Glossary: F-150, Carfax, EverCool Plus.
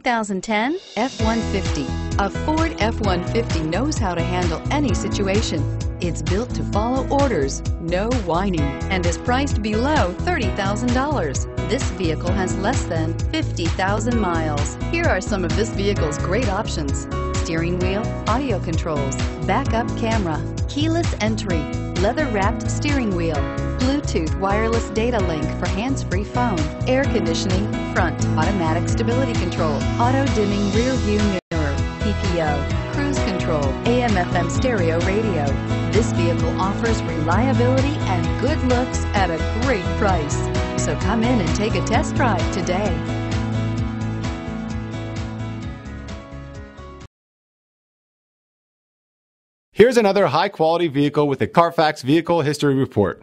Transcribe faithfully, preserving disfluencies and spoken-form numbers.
two thousand ten F one fifty. A Ford F one fifty knows how to handle any situation. It's built to follow orders, no whining, and is priced below thirty thousand dollars. This vehicle has less than fifty thousand miles. Here are some of this vehicle's great options: steering wheel audio controls, backup camera, keyless entry, leather-wrapped steering wheel, Bluetooth wireless data link for hands-free phone, air conditioning, front, automatic stability control, auto-dimming rear view mirror, P P O, cruise control, A M F M stereo radio. This vehicle offers reliability and good looks at a great price. So come in and take a test drive today. Here's another high-quality vehicle with a Carfax Vehicle History Report.